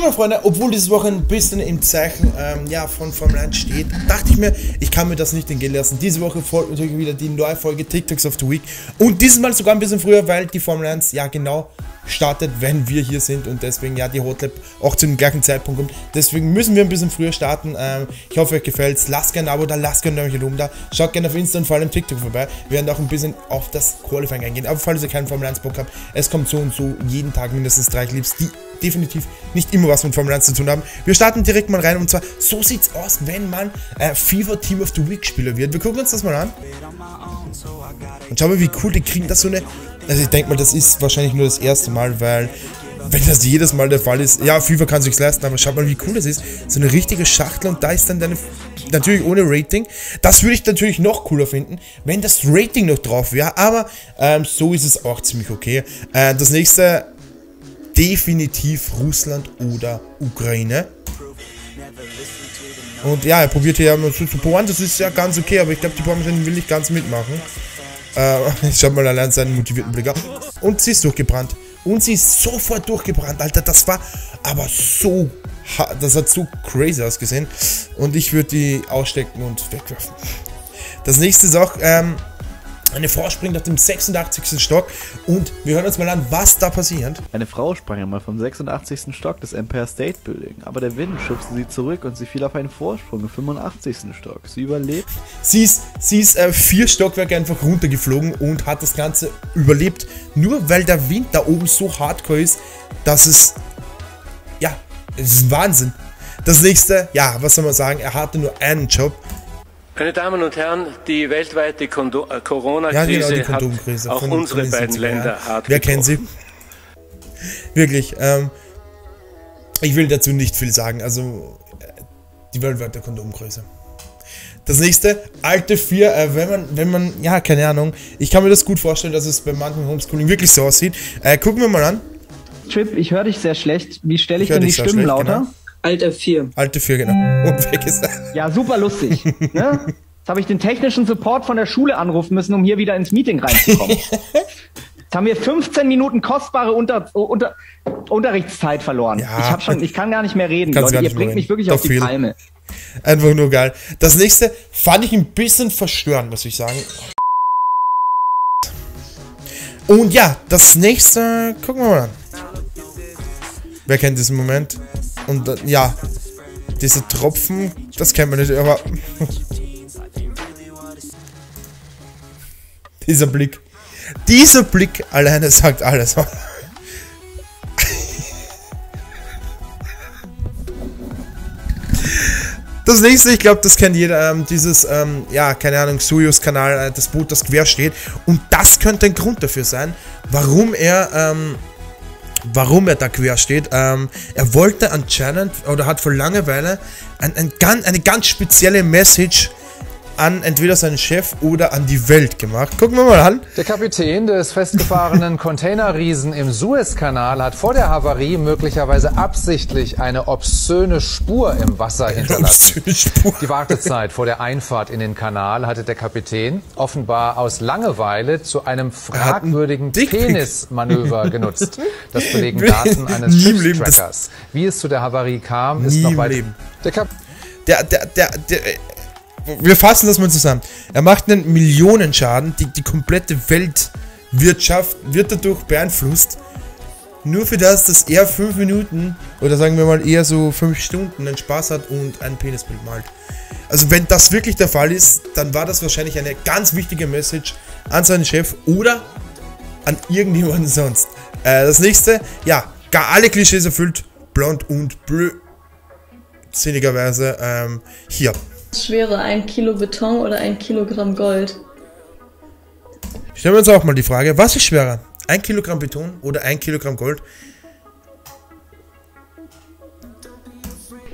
So meine Freunde, obwohl dieses Woche ein bisschen im Zeichen von Formel 1 steht, dachte ich mir, ich kann mir das nicht entgehen lassen. Diese Woche folgt natürlich wieder die neue Folge TikToks of the Week und diesmal sogar ein bisschen früher, weil die Formel 1 ja genau startet, wenn wir hier sind und deswegen ja die Hotlap auch zu dem gleichen Zeitpunkt kommt. Deswegen müssen wir ein bisschen früher starten. Ich hoffe, euch gefällt es. Lasst gerne ein Abo da, lasst gerne ein Däumchen oben da. Schaut gerne auf Insta und vor allem TikTok vorbei. Wir werden auch ein bisschen auf das Qualifying eingehen. Aber falls ihr keinen Formel 1 Bock habt, es kommt so und so jeden Tag mindestens 3 Clips, die definitiv nicht immer was mit Formel 1 zu tun haben. Wir starten direkt mal rein und zwar, so sieht's aus, wenn man FIFA Team of the Week Spieler wird. Wir gucken uns das mal an. Und schau mal, wie cool die kriegen das so eine... Also ich denke mal, das ist wahrscheinlich nur das erste Mal, weil... Wenn das jedes Mal der Fall ist, ja, FIFA kann es sich leisten, aber schaut mal, wie cool das ist. So eine richtige Schachtel und da ist dann deine, natürlich ohne Rating. Das würde ich natürlich noch cooler finden, wenn das Rating noch drauf wäre, aber so ist es auch ziemlich okay. Das nächste, definitiv Russland oder Ukraine. Und ja, er probiert hier mal zu bohren, das ist ja ganz okay, aber ich glaube, die Bohrmaschine will nicht ganz mitmachen. Schaut mal allein seinen motivierten Blick an. Und sie ist durchgebrannt. Und sie ist sofort durchgebrannt, Alter, das war aber so, das hat so crazy ausgesehen. Und ich würde die ausstecken und wegwerfen. Das nächste ist auch, eine Frau springt auf dem 86. Stock und wir hören uns mal an, was da passiert. Eine Frau sprang einmal vom 86. Stock des Empire State Building, aber der Wind schubste sie zurück und sie fiel auf einen Vorsprung im 85. Stock. Sie überlebt. Sie ist 4 Stockwerke einfach runtergeflogen und hat das Ganze überlebt, nur weil der Wind da oben so hardcore ist, dass es, ja, es ist ein Wahnsinn. Das nächste, ja, was soll man sagen, er hatte nur einen Job. Meine Damen und Herren, die weltweite Corona-Krise hat auch unsere beiden Länder hart getroffen. Wer kennt sie? Wirklich, ich will dazu nicht viel sagen, also die weltweite Kondomkrise. Das nächste, alte 4, wenn man, ja, keine Ahnung, ich kann mir das gut vorstellen, dass es bei manchen Homeschooling wirklich so aussieht. Gucken wir mal an. Trip, ich höre dich sehr schlecht, wie stelle ich denn die Stimmen lauter? Genau. Alt F4. Alt F4, genau. Und weg ist er. Ja, super lustig. Ne? Jetzt habe ich den technischen Support von der Schule anrufen müssen, um hier wieder ins Meeting reinzukommen. Jetzt haben wir 15 Minuten kostbare Unterrichtszeit verloren. Ja. Ich kann gar nicht mehr reden, Leute. Ihr bringt mich wirklich auf die Palme. Einfach nur geil. Das nächste fand ich ein bisschen verstörend, muss ich sagen. Und ja, das nächste gucken wir mal an. Wer kennt diesen Moment? Und ja, diese Tropfen, das kennt man nicht, aber dieser Blick alleine sagt alles. Das nächste, ich glaube, das kennt jeder, dieses, ja, keine Ahnung, Suezkanal, das Boot, das quer steht. Und das könnte ein Grund dafür sein, warum er da quer steht. Er wollte anscheinend, oder hat vor Langeweile eine ganz spezielle Message an entweder seinen Chef oder an die Welt gemacht. Gucken wir mal an. Der Kapitän des festgefahrenen Containerriesen im Suezkanal hat vor der Havarie möglicherweise absichtlich eine obszöne Spur im Wasser hinterlassen. Die Wartezeit vor der Einfahrt in den Kanal hatte der Kapitän offenbar aus Langeweile zu einem fragwürdigen Penismanöver genutzt. Das belegen Daten eines Schiffstrackers. Wie es zu der Havarie kam, ist noch weit... Wir fassen das mal zusammen. Er macht einen Millionenschaden, die komplette Weltwirtschaft wird dadurch beeinflusst. Nur für das, dass er 5 Minuten oder sagen wir mal eher so 5 Stunden einen Spaß hat und ein Penisbild malt. Also wenn das wirklich der Fall ist, dann war das wahrscheinlich eine ganz wichtige Message an seinen Chef oder an irgendjemanden sonst. Das nächste, ja, gar alle Klischees erfüllt, blond und blöd, sinnigerweise hier. Schwere 1 Kilo Beton oder 1 Kilogramm Gold? Stellen wir uns auch mal die Frage, was ist schwerer? 1 Kilogramm Beton oder 1 Kilogramm Gold?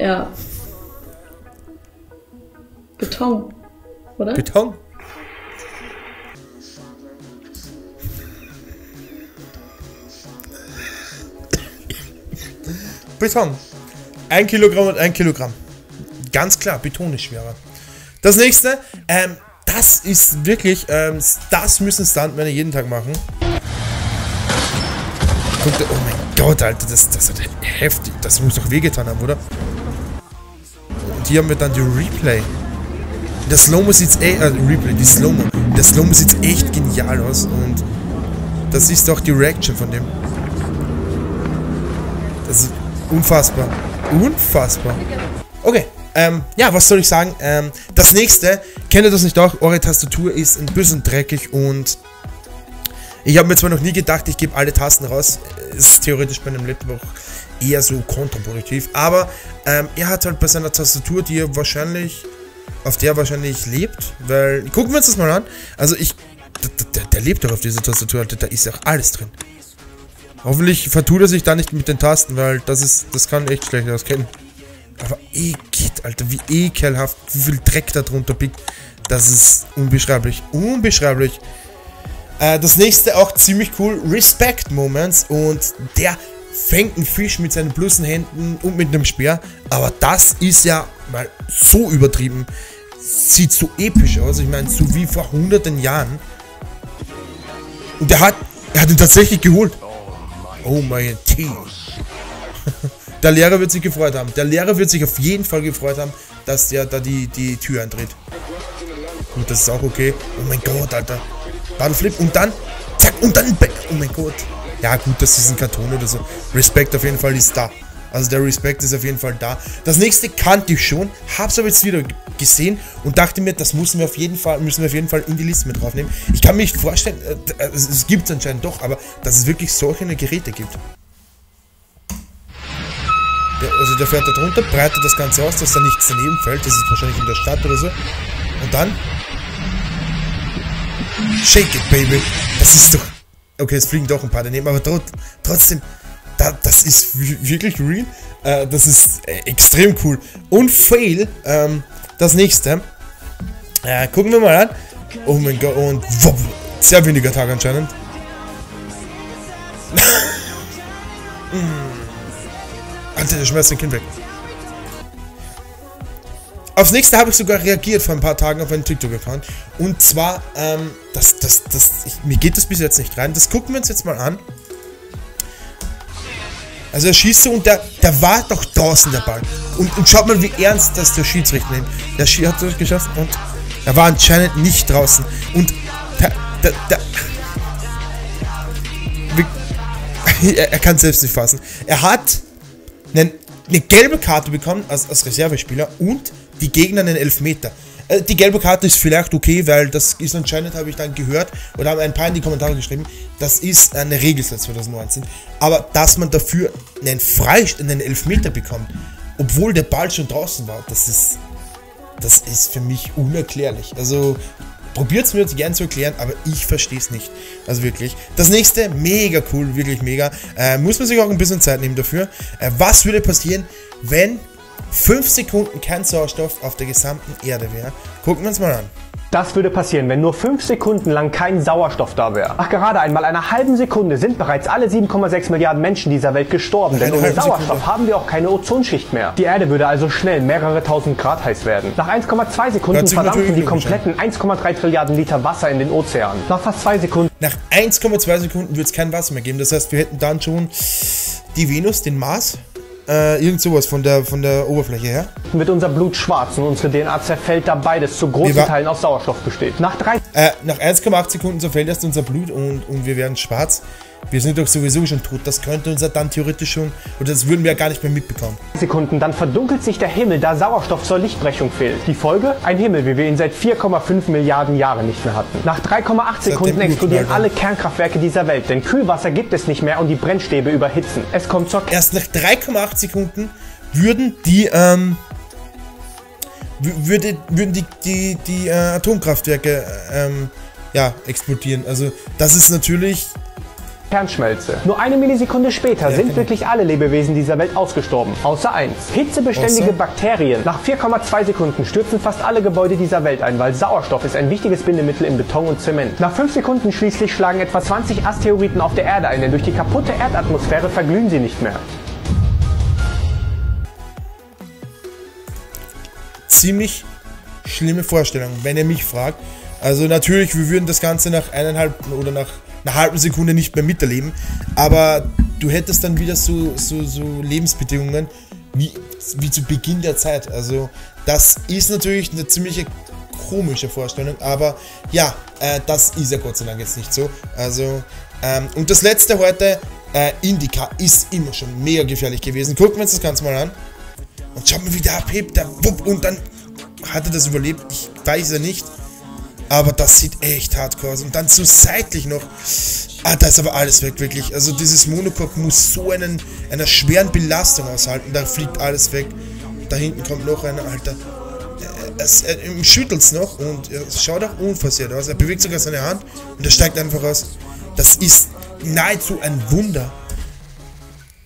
Ja. Beton, oder? Beton? Beton. 1 Kilogramm und 1 Kilogramm. Ganz klar, Beton ist schwerer. Das nächste, das ist wirklich, das müssen Stuntmänner jeden Tag machen. Guck da, oh mein Gott, Alter, das hat heftig. Das muss doch wehgetan haben, oder? Und hier haben wir dann die Replay. Das Slow-Mo sieht echt genial aus. Und das ist doch die Reaction von dem. Das ist unfassbar. Unfassbar. Okay. Ja, was soll ich sagen? Das nächste, kennt ihr das nicht auch? Eure Tastatur ist ein bisschen dreckig und ich habe mir zwar noch nie gedacht, ich gebe alle Tasten raus. Ist theoretisch bei einem Laptop auch eher so kontraproduktiv. Aber er hat halt bei seiner Tastatur, die er wahrscheinlich, auf der er wahrscheinlich lebt, weil, gucken wir uns das mal an. Also der lebt doch auf dieser Tastatur, Alter, da ist ja auch alles drin. Hoffentlich vertut er sich da nicht mit den Tasten, weil das kann echt schlecht auskennen. Aber ekelt, Alter, wie ekelhaft, wie viel Dreck da drunter liegt. Das ist unbeschreiblich, unbeschreiblich. Das nächste auch ziemlich cool, Respect Moments. Und der fängt einen Fisch mit seinen bloßen Händen und mit einem Speer. Aber das ist ja mal so übertrieben. Sieht so episch aus, ich meine, so wie vor hunderten Jahren. Und er hat ihn tatsächlich geholt. Oh mein Gott. Der Lehrer wird sich gefreut haben. Der Lehrer wird sich auf jeden Fall gefreut haben, dass der da die Tür eintritt. Gut, das ist auch okay. Oh mein Gott, Alter. Badenflip und dann, zack, und dann back. Oh mein Gott. Ja gut, das ist ein Karton oder so. Respekt auf jeden Fall ist da. Also der Respekt ist auf jeden Fall da. Das nächste kannte ich schon, hab's aber jetzt wieder gesehen und dachte mir, das müssen wir auf jeden Fall in die Liste mit draufnehmen. Ich kann mir nicht vorstellen, es gibt es anscheinend doch, aber dass es wirklich solche Geräte gibt. Also der fährt da drunter, breitet das Ganze aus, dass da nichts daneben fällt. Das ist wahrscheinlich in der Stadt oder so. Und dann... Shake it, baby. Das ist doch... Okay, es fliegen doch ein paar daneben, aber trotzdem... Das ist wirklich real. Das ist extrem cool. Und Fail, das nächste. Gucken wir mal an. Oh mein Gott, und... Wow, sehr weniger Tag anscheinend. Alter, der schmeißt den Kind weg. Aufs nächste habe ich sogar reagiert vor ein paar Tagen auf einen TikTok-Account. Und zwar, mir geht das bis jetzt nicht rein. Das gucken wir uns jetzt mal an. Also er schießt so und der war doch draußen, der Ball. Und schaut mal, wie ernst das der Schiedsrichter nimmt. Der Schiedsrichter hat es geschafft und er war anscheinend nicht draußen. Und er kann es selbst nicht fassen. Er hat eine gelbe Karte bekommen als Reservespieler und die Gegner einen Elfmeter. Die gelbe Karte ist vielleicht okay, weil das ist anscheinend, habe ich dann gehört, oder haben ein paar in die Kommentare geschrieben, das ist eine Regel seit 2019. Aber dass man dafür einen Elfmeter bekommt, obwohl der Ball schon draußen war, das ist für mich unerklärlich. Also probiert es mir jetzt gern zu erklären, aber ich verstehe es nicht. Also wirklich. Das nächste, mega cool, wirklich mega. Muss man sich auch ein bisschen Zeit nehmen dafür. Was würde passieren, wenn 5 Sekunden kein Sauerstoff auf der gesamten Erde wäre? Gucken wir uns mal an. Das würde passieren, wenn nur 5 Sekunden lang kein Sauerstoff da wäre. Nach gerade einmal einer halben Sekunde sind bereits alle 7,6 Milliarden Menschen dieser Welt gestorben, denn ohne Sauerstoff haben wir auch keine Ozonschicht mehr. Die Erde würde also schnell mehrere tausend Grad heiß werden. Nach 1,2 Sekunden verdampfen die kompletten 1,3 Trilliarden Liter Wasser in den Ozean. Nach fast 2 Sekunden... Nach 1,2 Sekunden wird es kein Wasser mehr geben, das heißt, wir hätten dann schon die Venus, den Mars... irgend sowas von der Oberfläche her. Wird unser Blut schwarz und unsere DNA zerfällt, da beides zu großen Teilen aus Sauerstoff besteht. Nach 1,8 Sekunden zerfällt erst unser Blut und wir werden schwarz. Wir sind doch sowieso schon tot. Das könnte uns ja dann theoretisch schon, oder das würden wir ja gar nicht mehr mitbekommen. Sekunden, dann verdunkelt sich der Himmel, da Sauerstoff zur Lichtbrechung fehlt. Die Folge? Ein Himmel, wie wir ihn seit 4,5 Milliarden Jahren nicht mehr hatten. Nach 3,8 Sekunden explodieren alle Kernkraftwerke dieser Welt, denn Kühlwasser gibt es nicht mehr und die Brennstäbe überhitzen. Es kommt zur... Erst nach 3,8 Sekunden würden die Atomkraftwerke ja, explodieren. Also das ist natürlich... Kernschmelze. Nur eine Millisekunde später sind wirklich alle Lebewesen dieser Welt ausgestorben, außer eins. Hitzebeständige Bakterien. Nach 4,2 Sekunden stürzen fast alle Gebäude dieser Welt ein, weil Sauerstoff ist ein wichtiges Bindemittel in Beton und Zement. Nach 5 Sekunden schließlich schlagen etwa 20 Asteroiden auf der Erde ein, denn durch die kaputte Erdatmosphäre verglühen sie nicht mehr. Ziemlich schlimme Vorstellung, wenn ihr mich fragt. Also natürlich, wir würden das Ganze nach einer halben Sekunde nicht mehr miterleben, aber du hättest dann wieder so Lebensbedingungen wie zu Beginn der Zeit. Also das ist natürlich eine ziemliche komische Vorstellung, aber ja, das ist ja Gott sei Dank jetzt nicht so. Also und das letzte heute, IndyCar ist immer schon mega gefährlich gewesen. Gucken wir uns das Ganze mal an. Und schaut mal, wie der abhebt, der wupp, und dann hat er das überlebt. Ich weiß ja nicht. Aber das sieht echt hardcore aus. Und dann so seitlich noch. Ah, da ist aber alles weg, wirklich. Also dieses Monocoque muss so einer schweren Belastung aushalten. Da fliegt alles weg. Da hinten kommt noch einer, Alter. Er schüttelt es noch und es schaut auch unversehrt aus. Er bewegt sogar seine Hand und er steigt einfach aus. Das ist nahezu ein Wunder.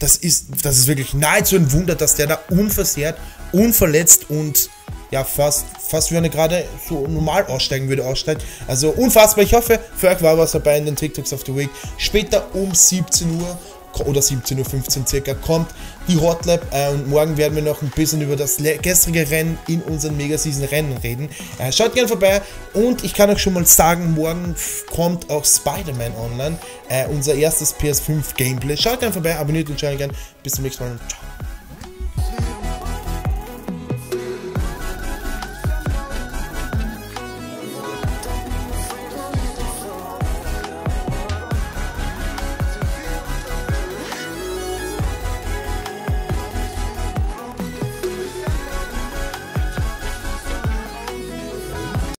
Das ist wirklich nahezu ein Wunder, dass der da unversehrt, unverletzt und ja, fast wie wenn er gerade so normal aussteigen würde, aussteigt. Also unfassbar. Ich hoffe, für euch war was dabei in den TikToks of the Week. Später um 17 Uhr oder 17:15 Uhr circa kommt die Hot Lap und morgen werden wir noch ein bisschen über das gestrige Rennen in unseren Mega-Season-Rennen reden. Schaut gerne vorbei und ich kann euch schon mal sagen, morgen kommt auch Spider-Man online, unser erstes PS5 Gameplay. Schaut gerne vorbei, abonniert den Channel gerne. Bis zum nächsten Mal und ciao.